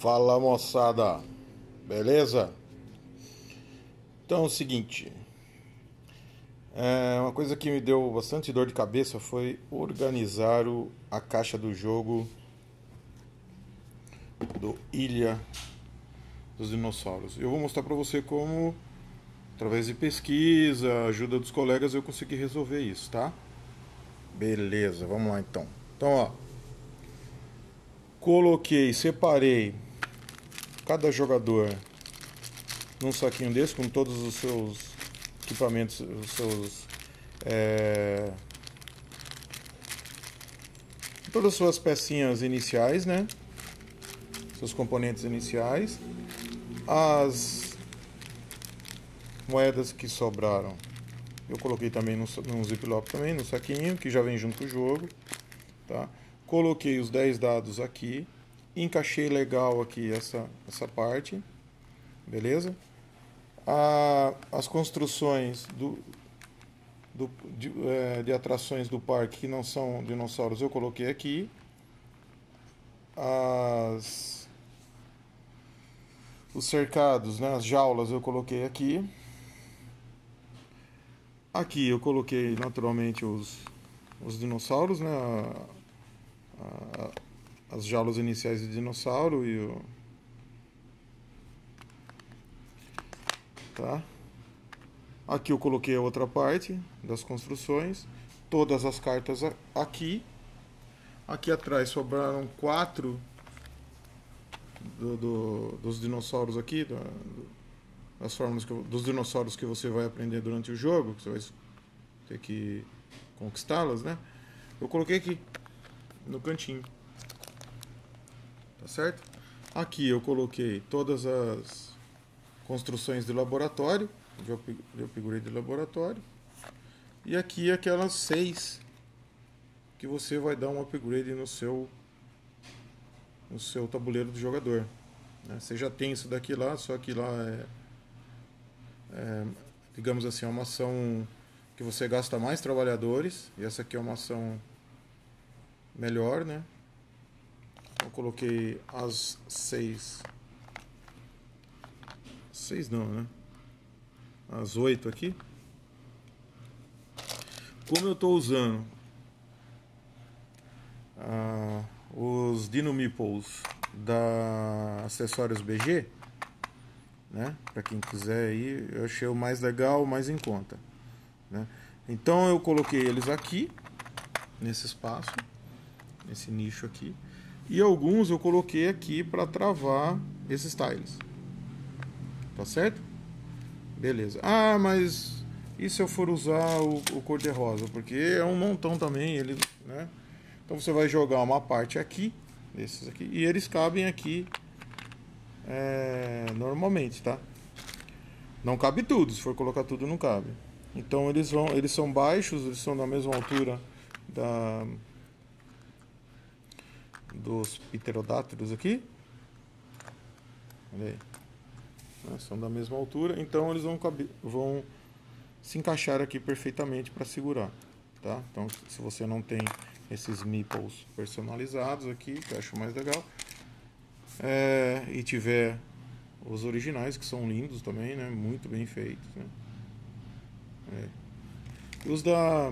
Fala, moçada, beleza? Então é o seguinte, uma coisa que me deu bastante dor de cabeça foi organizar a caixa do jogo do Ilha dos Dinossauros. Eu vou mostrar para você como, através de pesquisa, ajuda dos colegas, eu consegui resolver isso, tá? Beleza, vamos lá então. Então, ó, coloquei, separei cada jogador num saquinho desse com todos os seus equipamentos, os seus todas as suas pecinhas iniciais, né? Seus componentes iniciais, as moedas que sobraram eu coloquei também num Ziploc, também no saquinho que já vem junto com o jogo, tá? Coloquei os 10 dados aqui, encaixei legal aqui essa parte, beleza? As construções de atrações do parque que não são dinossauros eu coloquei aqui. Os cercados, né, as jaulas eu coloquei aqui. Aqui eu coloquei naturalmente os dinossauros, né? As jaulas iniciais de dinossauro e o... Tá? Aqui eu coloquei a outra parte das construções, todas as cartas aqui. Aqui atrás sobraram 4 dos dinossauros aqui, das formas dos dinossauros que você vai aprender durante o jogo, que você vai ter que conquistá-las, né? Eu coloquei aqui no cantinho, tá certo? Aqui eu coloquei todas as construções de laboratório, de upgrade de laboratório, e aqui aquelas 6 que você vai dar um upgrade no seu tabuleiro do jogador, né? Você já tem isso daqui lá, só que lá digamos assim, é uma ação que você gasta mais trabalhadores, e essa aqui é uma ação melhor, né? Eu coloquei as 6 não, né? As 8 aqui. Como eu estou usando os Dino Meeples da Acessórios BG, né? Para quem quiser aí, eu achei o mais legal, o mais em conta, né? Então eu coloquei eles aqui nesse espaço, esse nicho aqui, e alguns eu coloquei aqui para travar esses tiles, tá certo? Beleza. Ah, mas e se eu for usar o cor-de-rosa, porque é um montão também ele, né? Então você vai jogar uma parte aqui desses aqui, e eles cabem aqui normalmente, tá? Não cabe tudo, se for colocar tudo não cabe. Então eles são baixos, eles são da mesma altura dos pterodáctilos aqui. Olha aí. São da mesma altura, então eles vão se encaixar aqui perfeitamente para segurar, tá? Então, se você não tem esses meeples personalizados aqui, que eu acho mais legal, e tiver os originais, que são lindos também, né? Muito bem feitos, né? Os da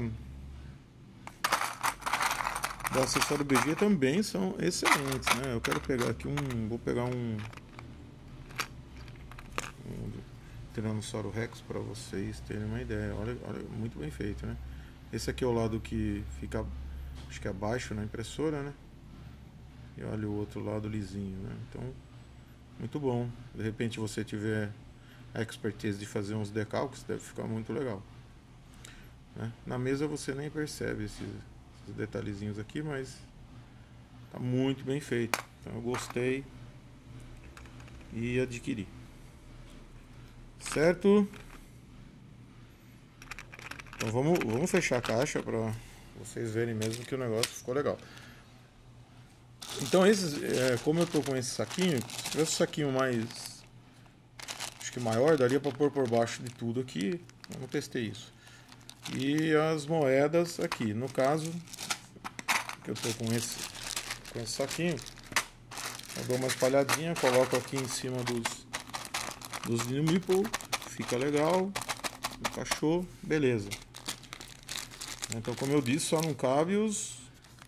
acessório BG também são excelentes, né? Eu quero pegar aqui um Tiranossauro Rex para vocês terem uma ideia. Olha, olha, muito bem feito, né? Esse aqui é o lado que fica, acho que abaixo na impressora, né? E olha o outro lado lisinho, né? Então, muito bom. De repente você tiver a expertise de fazer uns decalques, deve ficar muito legal, né? Na mesa você nem percebe esses detalhezinhos aqui, mas tá muito bem feito. Então eu gostei e adquiri, certo? Então vamos fechar a caixa para vocês verem mesmo que o negócio ficou legal. Então como eu tô com esse saquinho, se tivesse um saquinho mais, acho que maior, daria para pôr por baixo de tudo aqui. Eu não testei isso. E as moedas aqui, no caso que eu tô com esse saquinho, Eu dou uma espalhadinha, coloco aqui em cima dos Dino Meeples, fica legal, encaixou, beleza. Então, como eu disse, só não cabe os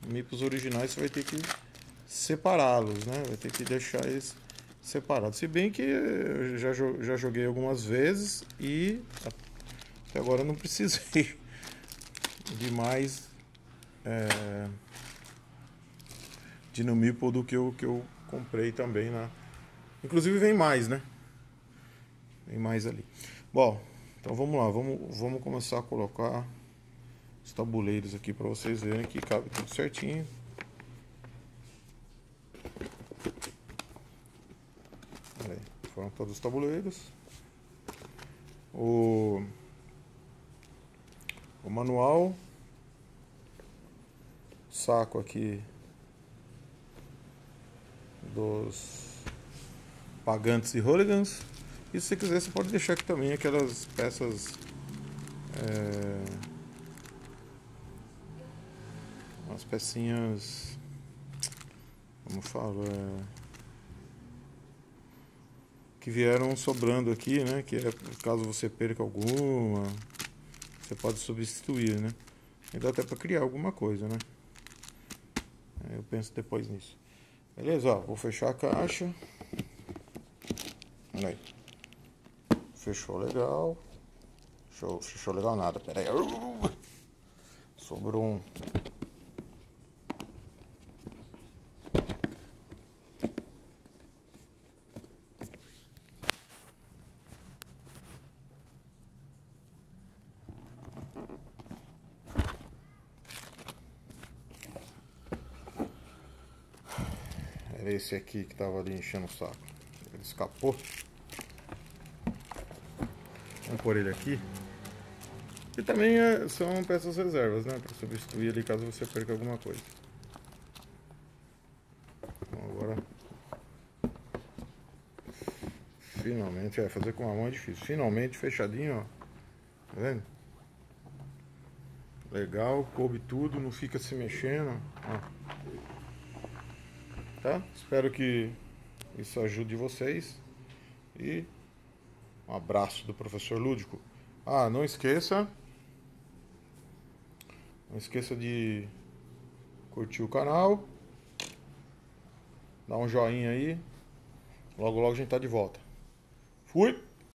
Meeples originais, você vai ter que separá-los, né? Vai ter que deixar eles separados. Se bem que eu já joguei algumas vezes e até agora eu não precisei de mais Dino Meeple do que eu comprei também, né? Inclusive vem mais, né? Vem mais ali. Bom, então vamos lá, vamos começar a colocar os tabuleiros aqui para vocês verem que cabe tudo certinho. Aí, foram todos os tabuleiros. O manual, saco aqui dos pagantes e hooligans. E se você quiser, você pode deixar aqui também aquelas peças, umas pecinhas, como falo, que vieram sobrando aqui, né? Que é caso você perca alguma, você pode substituir, né? E dá até para criar alguma coisa, né? Eu penso depois nisso. Beleza, ó, vou fechar a caixa. Olha aí. Fechou legal. Fechou legal nada, pera aí. Sobrou um. Era esse aqui que tava ali enchendo o saco. Ele escapou. Vamos pôr ele aqui. E também são peças reservas, né? Para substituir ali caso você perca alguma coisa. Então, agora. Finalmente. Fazer com uma mão é difícil. Finalmente fechadinho, ó. Tá vendo? Legal. Coube tudo. Não fica se mexendo. Ó. Tá? Espero que isso ajude vocês. E um abraço do professor Lúdico. Ah, não esqueça de curtir o canal, dar um joinha aí. Logo logo a gente tá de volta. Fui!